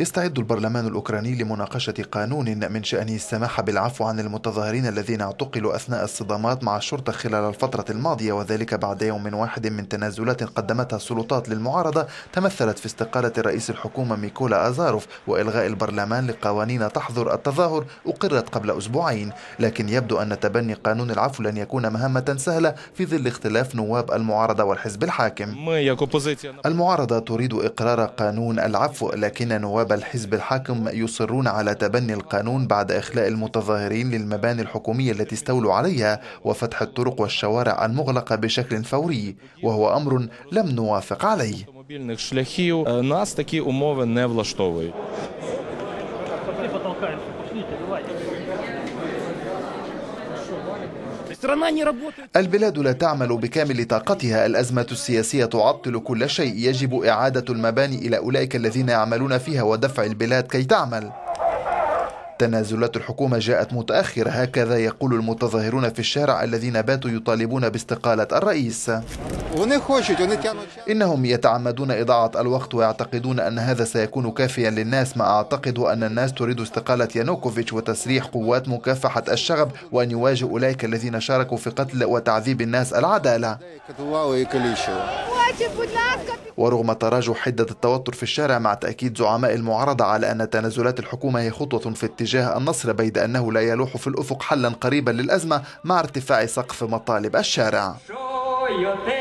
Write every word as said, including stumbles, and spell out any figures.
يستعد البرلمان الأوكراني لمناقشة قانون من شأنه السماح بالعفو عن المتظاهرين الذين اعتقلوا أثناء الصدامات مع الشرطة خلال الفترة الماضية، وذلك بعد يوم واحد من تنازلات قدمتها السلطات للمعارضة تمثلت في استقالة رئيس الحكومة ميكولا ازاروف وإلغاء البرلمان لقوانين تحظر التظاهر أقرت قبل أسبوعين. لكن يبدو أن تبني قانون العفو لن يكون مهمة سهلة في ظل اختلاف نواب المعارضة والحزب الحاكم. المعارضة تريد إقرار قانون العفو، لكن نواب الحزب الحاكم يصرون على تبني القانون بعد إخلاء المتظاهرين للمباني الحكومية التي استولوا عليها وفتح الطرق والشوارع المغلقة بشكل فوري، وهو أمر لم نوافق عليه. البلاد لا تعمل بكامل طاقتها، الأزمة السياسية تعطل كل شيء، يجب إعادة المباني إلى أولئك الذين يعملون فيها ودفع البلاد كي تعمل. تنازلات الحكومة جاءت متأخرة، هكذا يقول المتظاهرون في الشارع الذين باتوا يطالبون باستقالة الرئيس. إنهم يتعمدون إضاعة الوقت ويعتقدون أن هذا سيكون كافيا للناس. ما أعتقد أن الناس تريد استقالة يانوكوفيتش وتسريح قوات مكافحة الشغب وأن يواجه أولئك الذين شاركوا في قتل وتعذيب الناس العدالة. ورغم تراجع حدة التوتر في الشارع مع تأكيد زعماء المعارضة على أن تنازلات الحكومة هي خطوة في اتجاه النصر، بيد أنه لا يلوح في الأفق حلا قريبا للأزمة مع ارتفاع سقف مطالب الشارع.